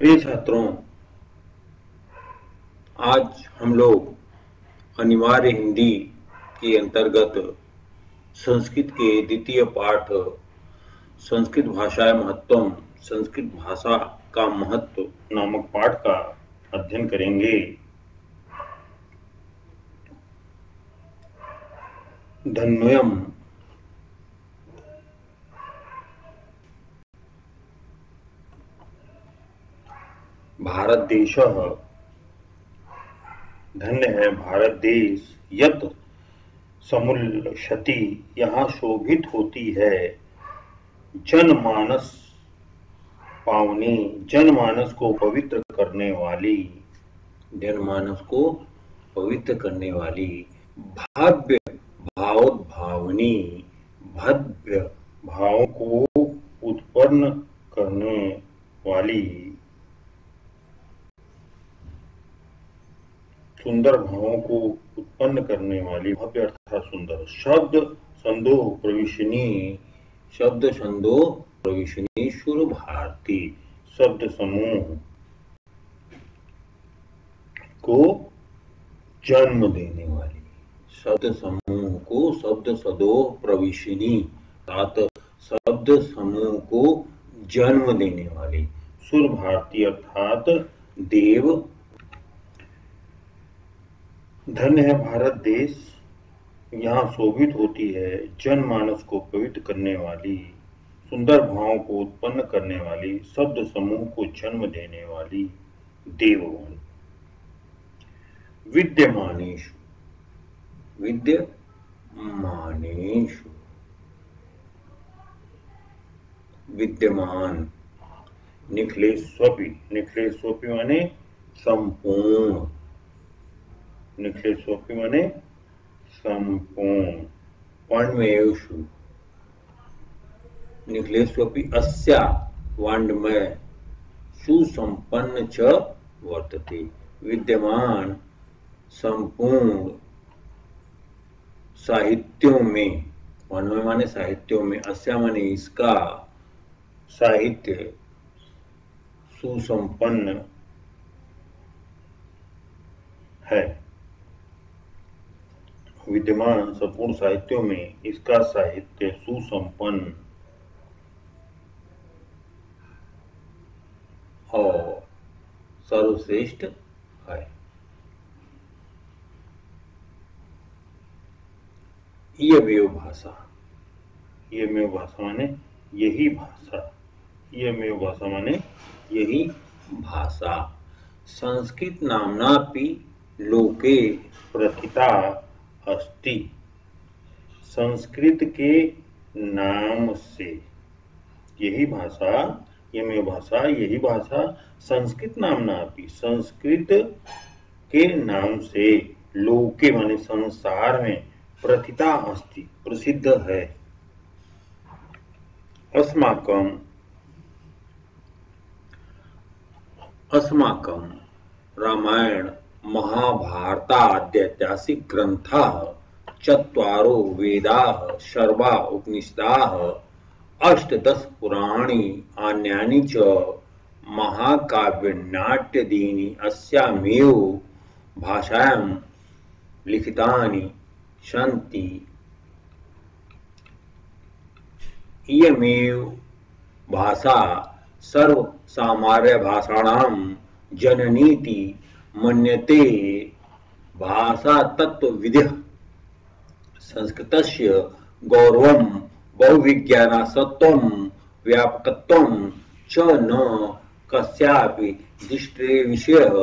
प्रिय छात्रों, आज हम लोग अनिवार्य हिंदी के अंतर्गत संस्कृत के द्वितीय पाठ संस्कृत भाषाया महत्वम, संस्कृत भाषा का महत्व नामक पाठ का अध्ययन करेंगे। धन्वयम्। भारत देशः, धन्य है भारत देश। यत् समुल्लसति, यहाँ शोभित होती है। जनमानस पावनी, जनमानस को पवित्र करने वाली, जनमानस को पवित्र करने वाली। भाव्य भावोद्भावनी, भव्य भावों को उत्पन्न करने वाली। सुंदर भावों को उत्पन्न करने वाली, भव्य अर्थात सुंदर। शब्द संदोह प्रविशनी शुरू भारती, शब्द समूह को जन्म देने वाली, शब्द समूह को शब्द सदोह प्रविशनी अर्थात शब्द समूह को जन्म देने वाली। सुर भारती अर्थात देव। धन्य है भारत देश, यहाँ शोभित होती है। जनमानस को पवित्र करने वाली, सुंदर भावों को उत्पन्न करने वाली, शब्द समूह को जन्म देने वाली, देववाणी। विद्यमानेषु, विद्यमानेषु, विद्यमान। निखिलेष्वपि, निखिलेष्वपि माने संपूर्ण, निखिलेष्वपि माने संपूर्ण। वाण्मयेषु, निखिलेष्वपि अस्य वाण्मय सुसंपन्न च वर्तते। विद्यमान संपूर्ण साहित्यों में, वाण्मय माने साहित्यों में, अस्य माने इसका, साहित्य सुसंपन्न है। विद्यमान संपूर्ण साहित्यों में इसका साहित्य सुसंपन्न और सर्वश्रेष्ठ है। इयमेव भाषा, इयमेव भाषा माने यही भाषा, इयमेव भाषा माने यही भाषा। संस्कृत नाम्नापि लोके प्रथिता अस्ति, संस्कृत के नाम से यही भाषा, इयमेव भाषा यही भाषा संस्कृत नाम्नापि, संस्कृत के नाम से, लोके माने संसार में, प्रथिता अस्ति प्रसिद्ध है। अस्माकं, अस्माकं रामायण महाभारताद्यैतिहासिक ग्रंथा, चत्वारो वेदा, सर्वा उपनिषदाः, अष्टदश पुराणी, अन्यानि च महाकाव्यनाट्यादीनि अस्यामेव भाषायां लिखितानि सन्ति। इयमेव भाषा सर्वसामान्यभाषाणां जननीति मन्यते। भाषा तत्वविदः संस्कृतस्य गौरवं बहुविज्ञानासत्वं व्यापकत्वं च न कस्यापि दृष्टे विषयः।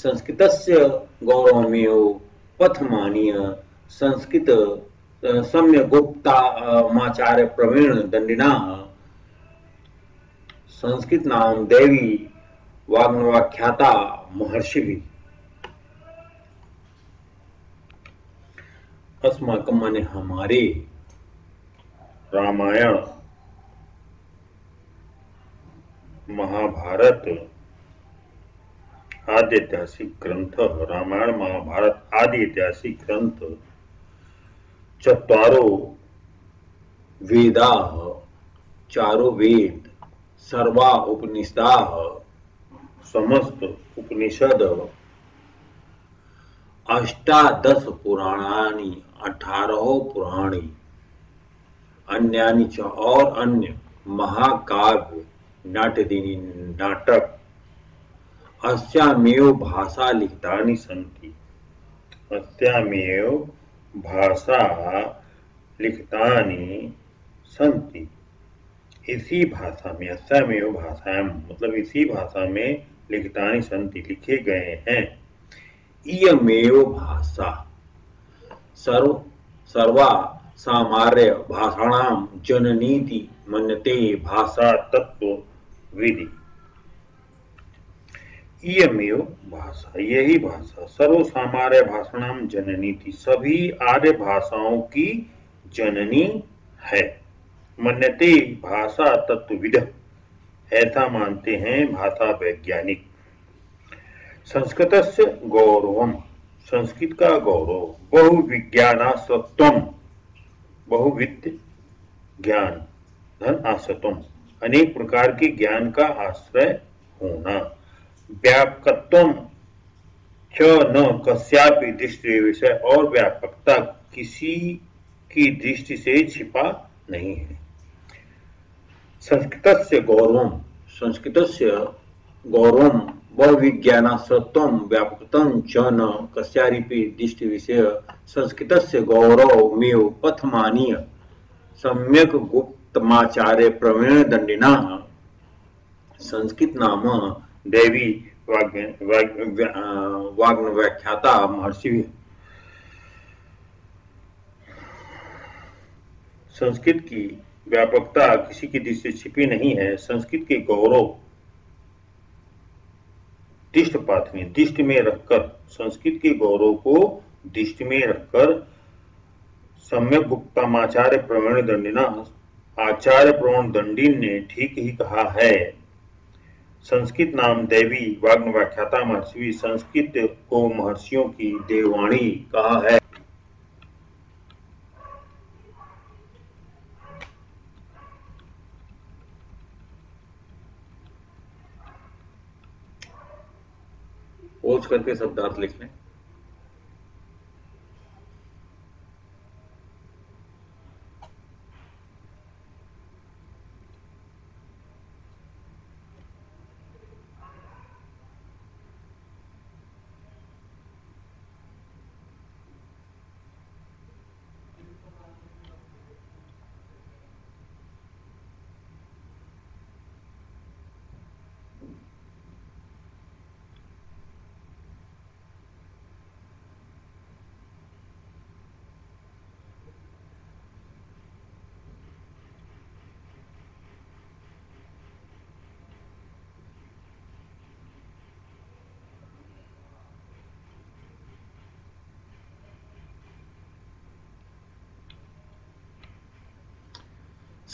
संस्कृतस्य गौरवमेव पथमानीय संस्कृत सम्यगोक्तामाचार्य प्रवीण दण्डिनः। संस्कृत नाम देवी वाग्नवाख्याता महर्षि भी। अस्माकं माने हमारे, रामायण महाभारत आदि ऐतिहासिक ग्रंथ, रामायण महाभारत आदि ऐतिहासिक ग्रंथ, चत्वारो वेदाः चारों वेद, सर्वा उपनिषदाः समस्त उपनिषद अष्टादश पुराणानि 18 पुराणी अन्यानि च और अन्य महाकाव्य नाटदीनी नाटक अस्यामेव भाषा लिखितानि सन्ति। अस्यामेव भाषा लिखितानि सन्ति, इसी भाषा में, अस्यामेव भाषायाम मतलब इसी भाषा में लिखितानि सन्ति लिखे गए हैं। इयमेव भाषा सर्वा सामार्य भाषाणाम जननीति मन्यते भाषा तत्वविधि। इयमेव भाषा यही भाषा सर्व सामार्य भाषाणाम जननी थी, सभी आर्य भाषाओं की जननी है। मन्यते भाषा तत्वविद ऐसा मानते हैं भाषा वैज्ञानिक। संस्कृतस्य गौरवम संस्कृत का गौरव, बहुविज्ञानासत्वम बहुविध ज्ञान धन आसतम अनेक प्रकार के ज्ञान का आश्रय होना, व्यापकत्वम च न कस्यापि दृष्टि विषय और व्यापकता किसी की दृष्टि से छिपा नहीं है। संस्कृतस्य गौरवम संस्कृतस्य गौरवम बहुविज्ञानासत्वम व्यापकत्वं च न कस्यापि दृष्टि विषय संस्कृतस्य गौरवमेव पथमानीय सम्यक गुप्तमाचार्य प्रवीण दंडिना संस्कृत नाम देवी वाग्न व्याख्याता महर्षि। संस्कृत की व्यापकता किसी की दृष्टि छिपी नहीं है। संस्कृत के गौरव दिष्ट में रखकर संस्कृत के गौरव को दिष्ट में रखकर सम्यक गुप्तमाचार्य प्रवीण दंडिना आचार्य प्रवीण दंडी ने ठीक ही कहा है। संस्कृत नाम देवी वाग्न व्याख्याता महर्षि संस्कृत को महर्षियों की देववाणी कहा है। पोज करके शब्दार्थ लिख लें।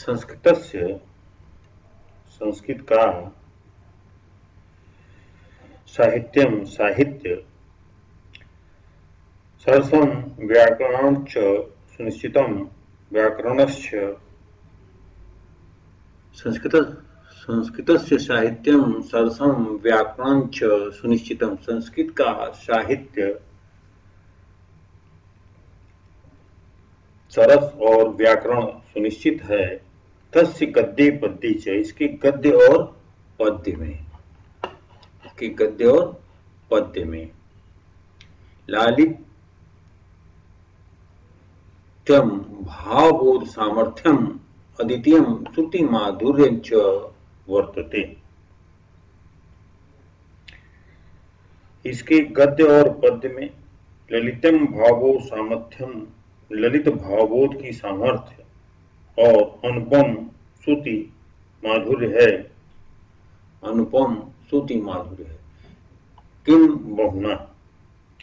संस्कृतस्य संस्कृत का साहित्यम साहित्य सरसम व्याकरणं च सुनिश्चितम व्याकरणस्य संस्कृतस्य साहित्यम सरसम व्याकरणं च सुनिश्चितम संस्कृत का साहित्य सरस और व्याकरण सुनिश्चित है। तस्य गद्य पद्य च इसके गद्य और पद्य में लालित्यम भावबोध सामर्थ्यम अद्वितीयम श्रुति माधुर्यं च वर्तते। इसके गद्य और पद्य में ललितम भावबोध सामर्थ्यम ललित भावबोध की सामर्थ्य और अनुपम श्रुति माधुर्य है।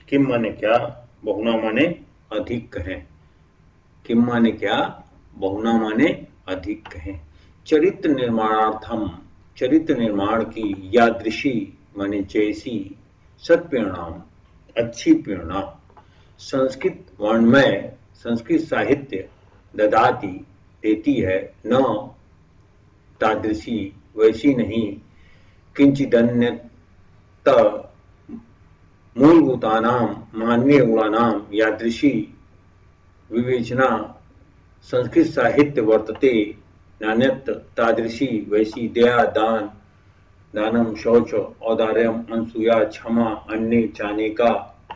किम माने क्या बहुना माने अधिक कहें चरित्र निर्माणार्थम चरित्र निर्माण की यादृशी माने जैसी सत्प्रेरणाम अच्छी प्रेरणा संस्कृत वर्णमय संस्कृत साहित्य ददाती देती है न तादृशी वैसी नहीं किंचिदन्य मूलभूतानां मानवीय गुणानां यादृशी विवेचना संस्कृत साहित्य वर्तते, नान्यत् तादृशी वैसी दया, दान, दानम, शौच, औदार्यम, अनसूया, क्षमा, अन्य चाने का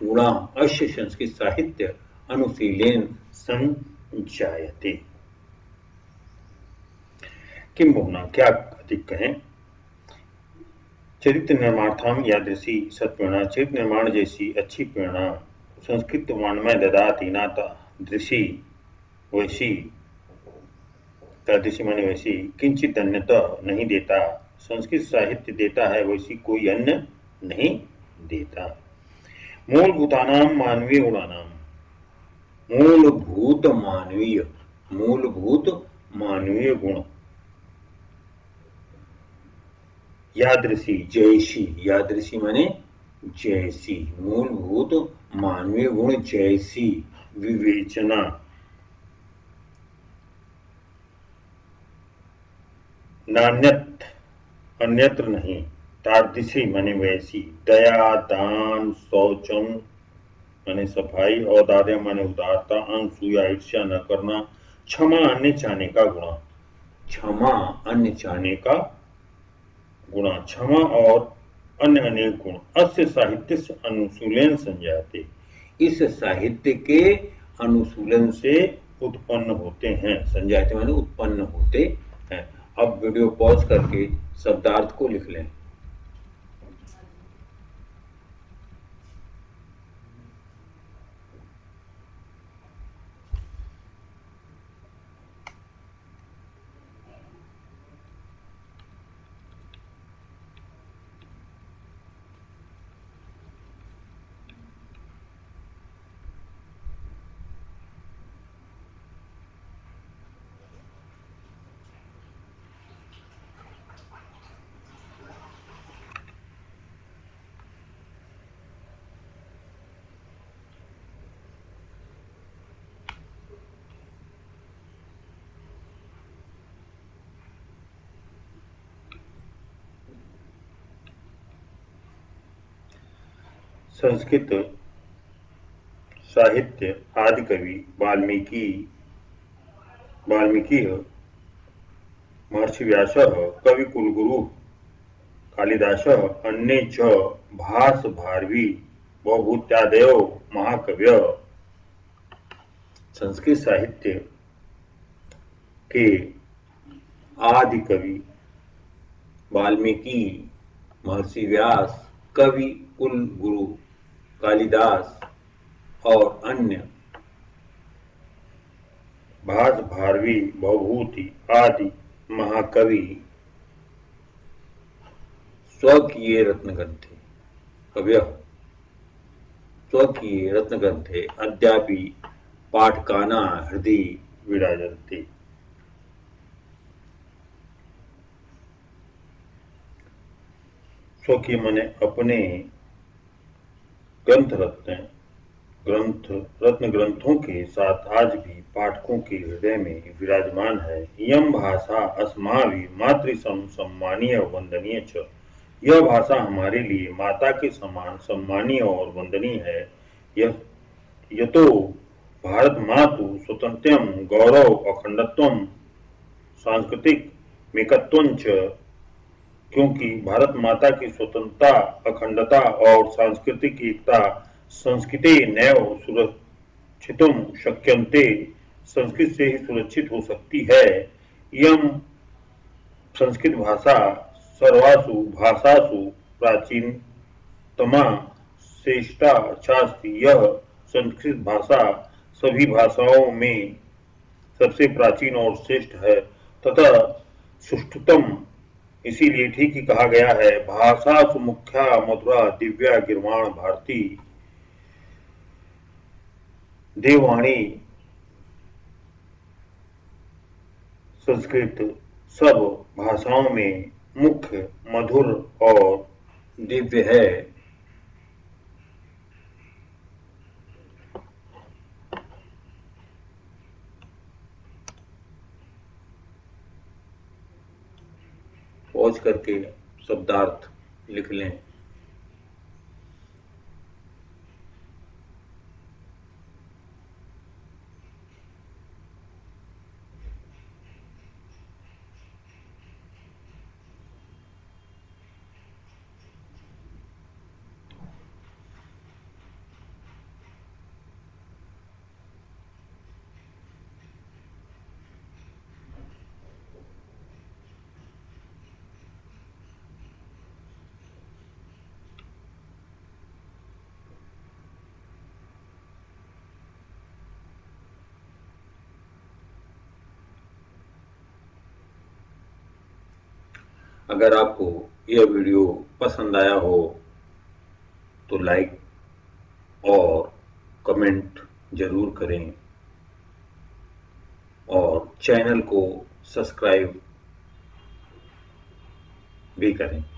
गुणा अश्य संस्कृत साहित्य अनुशीलेन संजायते। किंबहुना क्या अधिक कहें, चरित्र निर्माणार्थम यादृशी सत्प्रेरणा, चरित्र निर्माण जैसी अच्छी प्रेरणा संस्कृत वाङ्मय ददाति, न तादृशी वैसी, तादृशी माने वैसी, किंचित अन्यता नहीं देता। संस्कृत साहित्य देता है वैसी कोई अन्य नहीं देता। मूलभूतानाम मानवीय गुणानाम, मूलभूत मानवीय गुण, यादृशी जैसी, यादृशी माने जैसी, मूलभूत मानवीय गुण जैसी विवेचना नान्यत अन्यत्र नहीं, तादृशी माने वैसी, दया, दान, शौचम माने सफाई, औदार्य माने उदारता, अनसूया ईर्ष्या न करना, क्षमा अन्य चाहने का गुणा, क्षमा अन्य चाहने का गुणा, क्षमा और अन्य अनेक गुण अस्य साहित्य से अनुशीलन संजाते, इस साहित्य के अनुशीलन से उत्पन्न होते हैं। संजाते माने उत्पन्न होते हैं। अब वीडियो पॉज करके शब्दार्थ को लिख लें। संस्कृत साहित्य आदि कवि वाल्मीकि, महर्षि व्यास, कवि कुलगुरु कालिदास, अन्य च भास भारवी बहुभूत्यादयो महाकव्य। संस्कृत साहित्य के आदि कवि वाल्मीकि, महर्षि व्यास, कवि कुलगुरु कालिदास और अन्य भास भारवी भवभूति आदि महाकवि स्वकीय रत्नग्रंथे कव्य, स्वकीय रत्नग्रंथे अद्यापि पाठकाना हृदय विराजते। स्वकीय मने अपने रत्न ग्रंथों के साथ आज भी पाठकों के हृदय में विराजमान है। यम भाषा अस्माभि मातृसम सम्मानीय वंदनीय च, यह भाषा हमारे लिए माता के समान सम्मानीय और वंदनीय है। यतो भारत मातु स्वतंत्रम गौरव अखंडत्वम सांस्कृतिक मेकत्वं च, क्योंकि भारत माता की स्वतंत्रता, अखंडता और सांस्कृतिक एकता संस्कृते नैव सुरक्षितुम शक्यन्ते, संस्कृत से ही सुरक्षित हो सकती है। यम संस्कृत भाषा सर्वासु भाषासु प्राचीनतमा श्रेष्ठा शास्त्री, यह संस्कृत भाषा सभी भाषाओं में सबसे प्राचीन और श्रेष्ठ है तथा सुष्ठुतम, इसीलिए ठीक ही कहा गया है। भाषा सुमुख्या मधुरा दिव्या गिरवाण भारती, देववाणी संस्कृत सब भाषाओं में मुख्य, मधुर और दिव्य है। पॉज करके शब्दार्थ लिख लें। अगर आपको यह वीडियो पसंद आया हो तो लाइक और कमेंट जरूर करें और चैनल को सब्सक्राइब भी करें।